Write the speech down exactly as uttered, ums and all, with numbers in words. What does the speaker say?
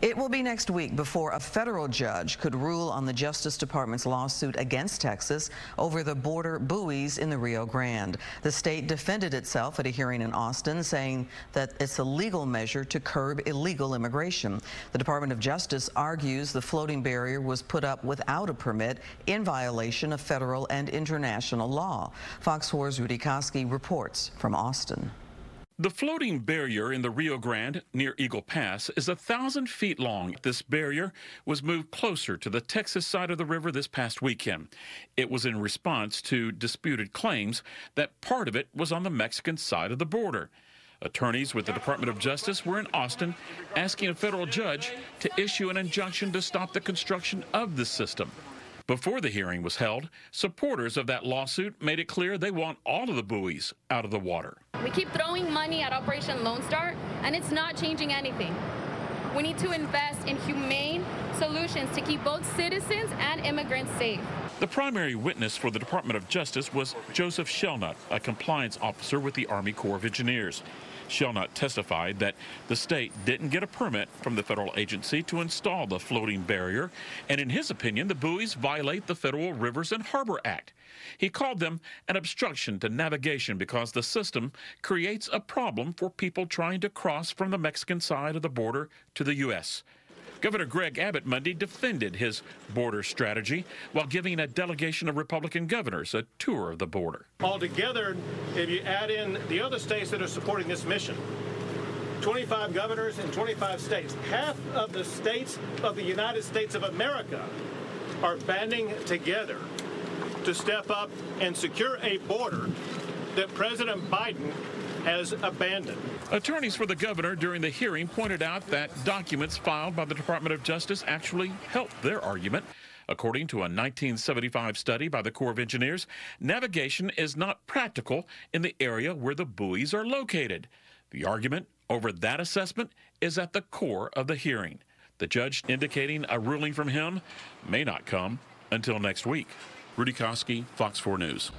It will be next week before a federal judge could rule on the Justice Department's lawsuit against Texas over the border buoys in the Rio Grande. The state defended itself at a hearing in Austin, saying that it's a legal measure to curb illegal immigration. The Department of Justice argues the floating barrier was put up without a permit in violation of federal and international law. Fox four's Rudy Kosky reports from Austin. The floating barrier in the Rio Grande near Eagle Pass is a thousand feet long. This barrier was moved closer to the Texas side of the river this past weekend. It was in response to disputed claims that part of it was on the Mexican side of the border. Attorneys with the Department of Justice were in Austin asking a federal judge to issue an injunction to stop the construction of the system. Before the hearing was held, supporters of that lawsuit made it clear they want all of the buoys out of the water. We keep throwing money at Operation Lone Star, and it's not changing anything. We need to invest in humane solutions to keep both citizens and immigrants safe. The primary witness for the Department of Justice was Joseph Shelnut, a compliance officer with the Army Corps of Engineers. Shelnut testified that the state didn't get a permit from the federal agency to install the floating barrier, and in his opinion, the buoys violate the Federal Rivers and Harbor Act. He called them an obstruction to navigation because the system creates a problem for people trying to cross from the Mexican side of the border to the U S Governor Greg Abbott Monday defended his border strategy while giving a delegation of Republican governors a tour of the border. Altogether, if you add in the other states that are supporting this mission, twenty-five governors in twenty-five states, half of the states of the United States of America are banding together to step up and secure a border that President Biden has abandoned. Attorneys for the governor during the hearing pointed out that documents filed by the Department of Justice actually helped their argument. According to a nineteen seventy-five study by the Corps of Engineers, navigation is not practical in the area where the buoys are located. The argument over that assessment is at the core of the hearing. The judge indicating a ruling from him may not come until next week. Rudy Kosky, Fox four News.